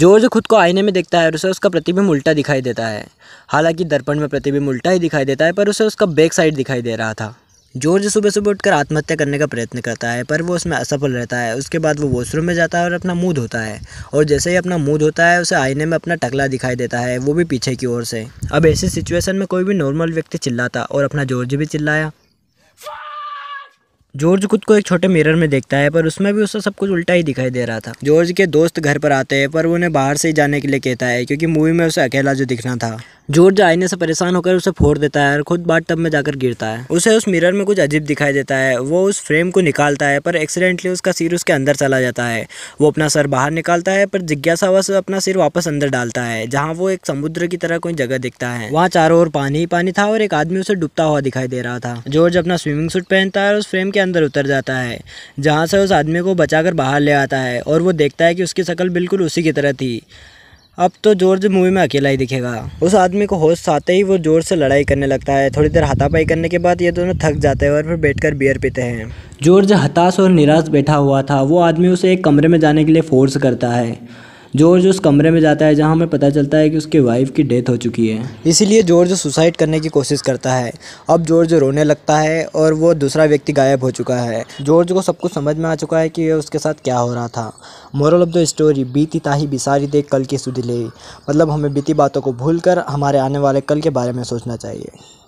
George खुद को आईने में देखता है और उसे उसका प्रतिबिंब उल्टा दिखाई देता है। हालांकि दर्पण में प्रतिबिंब उल्टा ही दिखाई देता है, पर उसे उसका बैक साइड दिखाई दे रहा था। जॉर्ज सुबह सुबह उठकर आत्महत्या करने का प्रयत्न करता है, पर वो उसमें असफल रहता है। उसके बाद वो वॉशरूम में जाता है और अपना मुंह धोता है, और जैसे ही अपना मुंह धोता है उसे आईने में अपना टकला दिखाई देता है, वो भी पीछे की ओर से। अब ऐसी सिचुएशन में कोई भी नॉर्मल व्यक्ति चिल्लाता और अपना जॉर्ज भी चिल्लाया। जॉर्ज खुद को एक छोटे मिरर में देखता है, पर उसमें भी उसे सब कुछ उल्टा ही दिखाई दे रहा था। जॉर्ज के दोस्त घर पर आते हैं, पर उन्हें बाहर से ही जाने के लिए कहता है, क्योंकि मूवी में उसे अकेला जो दिखना था। जॉर्ज आईने से परेशान होकर उसे फोड़ देता है और खुद बाथटब में जाकर गिरता है। उसे उस मिरर में कुछ अजीब दिखाई देता है। वो उस फ्रेम को निकालता है, पर एक्सीडेंटली उसका सिर उसके अंदर चला जाता है। वो अपना सर बाहर निकालता है, पर जिज्ञासावश अपना सिर वापस अंदर डालता है, जहाँ वो एक समुद्र की तरह कोई जगह दिखता है। वहाँ चारों ओर पानी ही पानी था और एक आदमी उसे डूबता हुआ दिखाई दे रहा था। जॉर्ज अपना स्विमिंग सूट पहनता है और उस फ्रेम के अंदर उतर जाता है, जहाँ से उस आदमी को बचाकर बाहर ले आता है, और वो देखता है कि उसकी शक्ल बिल्कुल उसी की तरह थी। अब तो जॉर्ज मूवी में अकेला ही दिखेगा। उस आदमी को होश आते ही वो जॉर्ज से लड़ाई करने लगता है। थोड़ी देर हाथापाई करने के बाद ये दोनों थक जाते हैं और फिर बैठकर बियर पीते हैं। जॉर्ज हताश और निराश बैठा हुआ था। वो आदमी उसे एक कमरे में जाने के लिए फोर्स करता है। जॉर्ज उस कमरे में जाता है, जहां हमें पता चलता है कि उसके वाइफ की डेथ हो चुकी है, इसीलिए जॉर्ज सुसाइड करने की कोशिश करता है। अब जॉर्ज रोने लगता है और वो दूसरा व्यक्ति गायब हो चुका है। जॉर्ज को सब कुछ समझ में आ चुका है कि उसके साथ क्या हो रहा था। मोरल ऑफ द स्टोरी, बीती ताही बिसारी देख कल की सुधी ले, मतलब हमें बीती बातों को भूल कर हमारे आने वाले कल के बारे में सोचना चाहिए।